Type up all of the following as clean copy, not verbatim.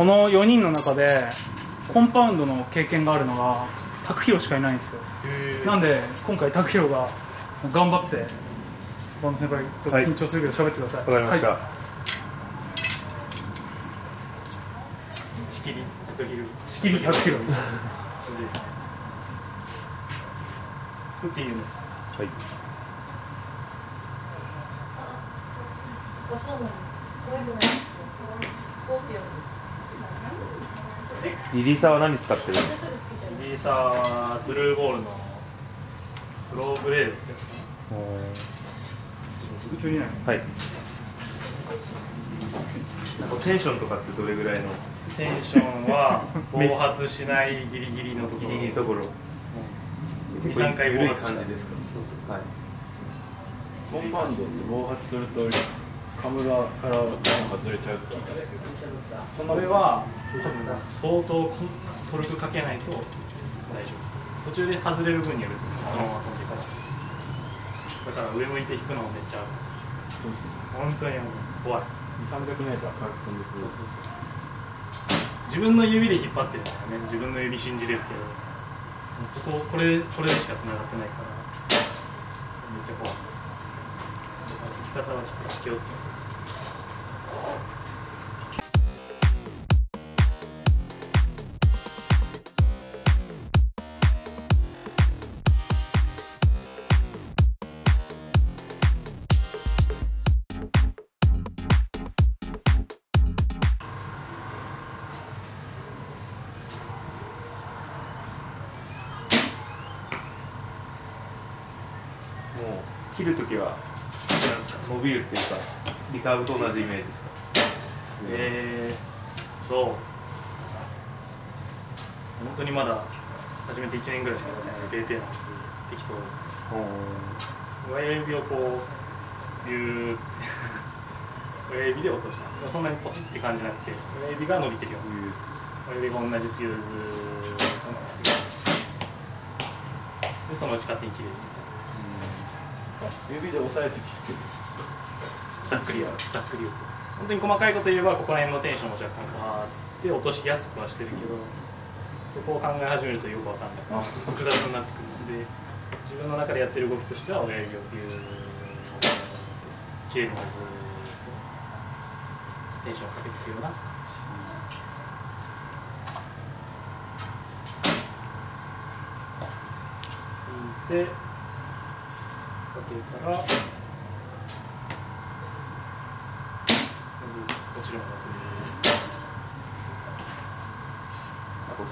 この4人の中でコンパウンドの経験があるのが拓弘しかいないんですよ。なんで今回拓弘が頑張ってバンド先輩と緊張するけど喋ってください。わかりました。仕切り拓弘。仕切り拓弘。打っていいよね。はい。リリーサーは何使ってるんですか？リリーサーはトゥルーボールのスローブレードってやつ。はい。なんかテンションとかってどれぐらいの？テンションは暴発しないギリギリのところ。ギリギリところ。2、3回暴発した感じですか？そうそう。はい。コンバウンドって暴発するとカムラから外れちゃう。その上は相当トルクかけないと大丈夫。途中で外れる分には別にそのまま遊んでいかない。だから上向いて引くのもめっちゃそうそう、本当に怖い。200、300メーター軽く飛んでくる。そうそうそう。自分の指で引っ張ってるからね。自分の指信じれるけど、これしか繋がってないからめっちゃ怖い。だから引き方はちょっと気をつけて。もう切るときは伸びるっていうか、リカーブと同じイメージですか？そう、本当にまだ始めて1年ぐらいしか経ってないので、適当です。親指をこう、ビュー親指で落とした。そんなにポチって感じなくて、親指が伸びてるよ。親指が同じスキルで、そのうち勝手に切れる。指で押さえて切ってざっくりやる。ざっくり。本当に細かいこと言えばここら辺のテンションも若干あって落としやすくはしてるけど、そこを考え始めるとよくわかんない。複雑になってくるので、自分の中でやってる動きとしては親指をビュー切れるのずっとテンションをかけていくような。でかけたら落ちるのか。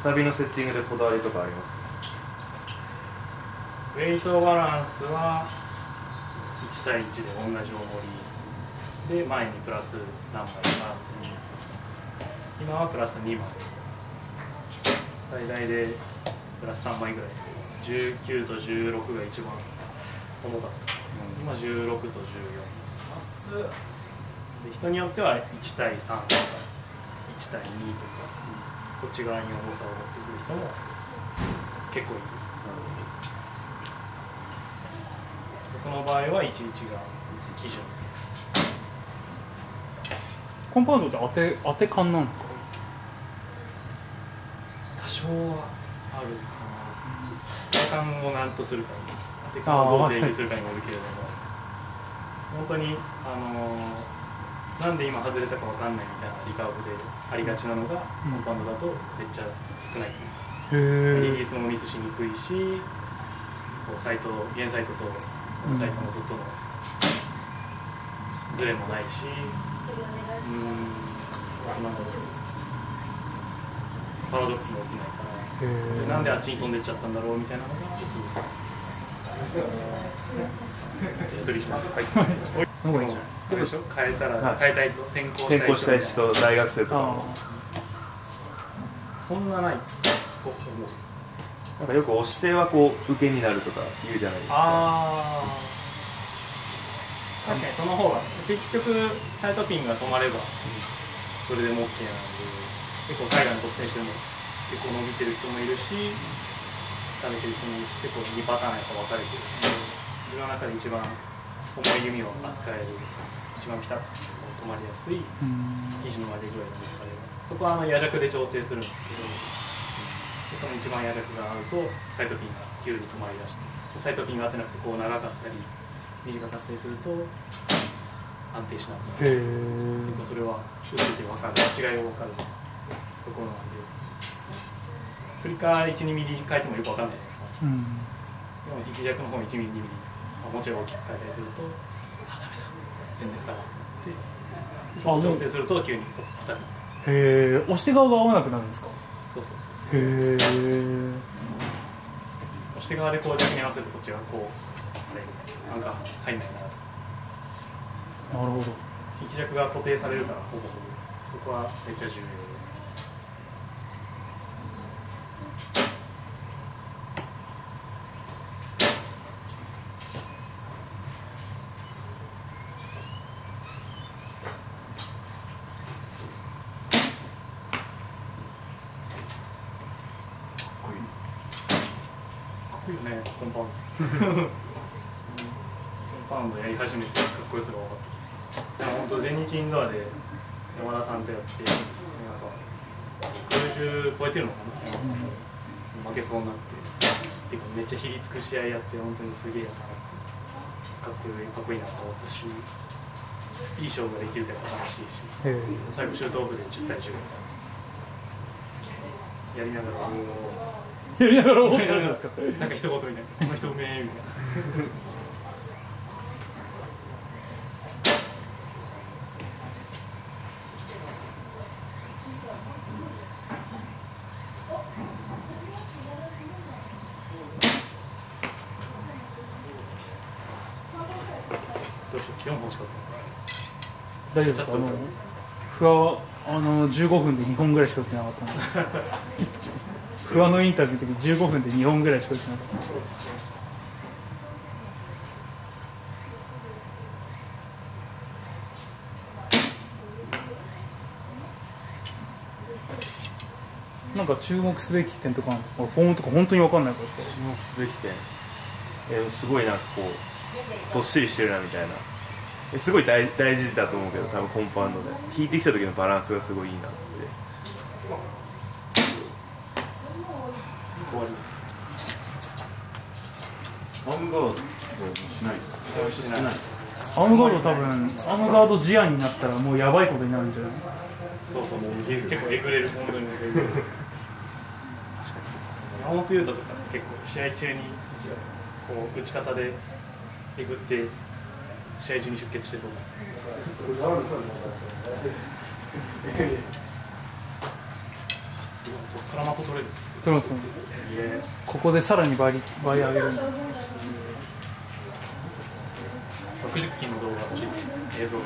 下火のセッティングでこだわりとかあります？ウェイトバランスは1対1で同じ重りで前にプラス何枚か、今はプラス2枚、最大でプラス3枚ぐらい、19と16が一番重かった。今16と14。で人によっては1対3とか1対2とか、こっち側に重さを持ってくる人も結構いる。この場合は1日が基準。コンパウンドって当て感なんですか？多少はあるかな。当て感を何とするかに、でどう定義するかにもよるけれども、本当に、なんで今外れたかわかんないみたいなリカーブでありがちなのが、コンパウンドだとめっちゃ少ない。リリースもミスしにくいし、こうサイト、現サイトとそのサイトのとのズレもないし、パラドックスも起きないから、なんであっちに飛んでっちゃったんだろうみたいなのが、変えたら変えたい人、転校したい人、大学生とかもそんなないと思う。なんかよく押し手はこう受けになるとか言うじゃないですか。ああ、確かにその方が結局タイトピンが止まればそれでも OK なので、結構海外のトップ選手でも結構伸びてる人もいるし、食べてる人に結構2パターンやっぱ分かれてる。自分の中で一番重い弓を扱える、一番ピタッと止まりやすい、肘の曲げ具合が見つかれる。そこは野弱で調整するんですけど、その一番野弱が合うとサイトピンが急に止まりだして、サイトピンが合ってなくてこう長かったり短かったりすると安定しなくなる。結構それは打ってて分かる、違いが分かるところなんで、振りか 1,2 ミリ変えてもよく分かんないですから、うん、でも行き弱の方 1ミリ、2ミリ、もちろん大きく変えたりするとあダメだ全然変わらなくて、調整すると急に当たる。へえ、押し手側が合わなくなるんですか。そうそうそうそう。へえ。押し手側でこう逆に合わせるとこっちがこうあれなんか入んないな。なるほど。引き弱が固定されるからほぼそこはめっちゃ重要。コンパウンドやり始めてかっこよさが分かった。本当全日インドアで山田さんとやってなんか60超えてるのかな、負けそうになってめっちゃひりつく試合やって本当にすげえやな、かっこいいなと思ったし、いい勝負ができるって楽しいし、最後シュートオフで10対10やりながら思ってるんですか。なんか一言みたいな、この人うめえみたいな。どうしよう、4本しか大丈夫ですか。不破は15分で2本ぐらいしか打ってなかったので不破のインタビューの時15分で2本ぐらいしか打ってなかったので。なんか注目すべき点とか、フォームとか本当に分かんないからさ。注目すべき点、すごいなんかこうどっしりしてるなみたいな、すごい 大事だと思うけど、多分コンパウンドで引いてきた時のバランスがすごいいいなって。アームガードしない。アームガード多分アームガード事案になったらもうやばいことになるんじゃない。そうそう、もう結構えぐれる本当に。山本優太とか結構試合中にこう打ち方でえぐって試合中に出血してると思う。そこからまた取れる。取れますね。ここでさらに倍上げるんだ。60キロの動画欲しい映像。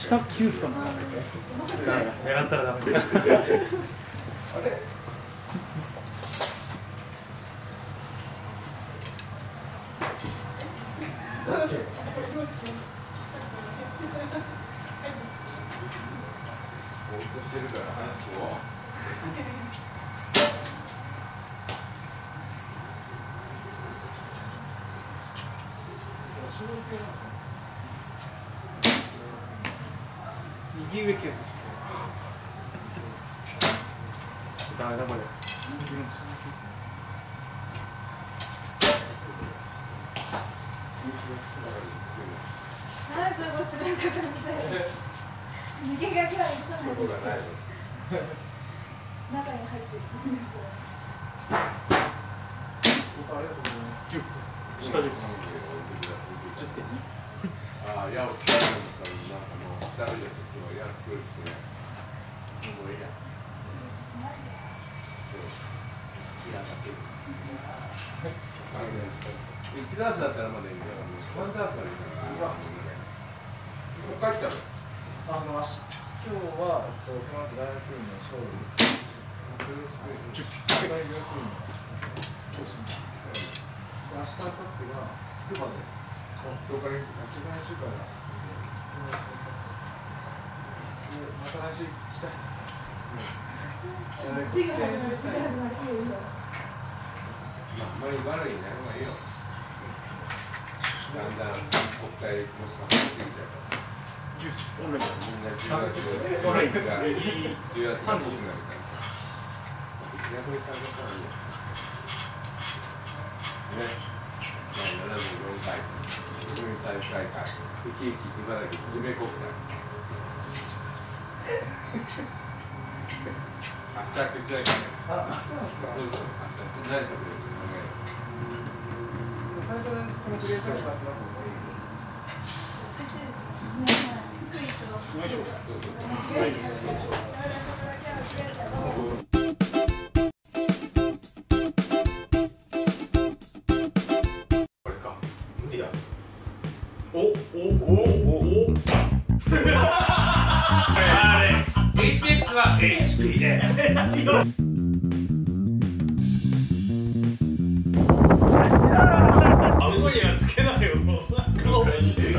下9っすかな。狙ったらダメだ。右上です。ダメだこれ。1ダースだったらまだいいけど、1ダースだったらいいから、こっから来たの今日は、この後大学院の勝利、大学院の教師に、明日、明後日がつくばで、10日連休、8日連休から、また来週。よいしょ。HPX は HPX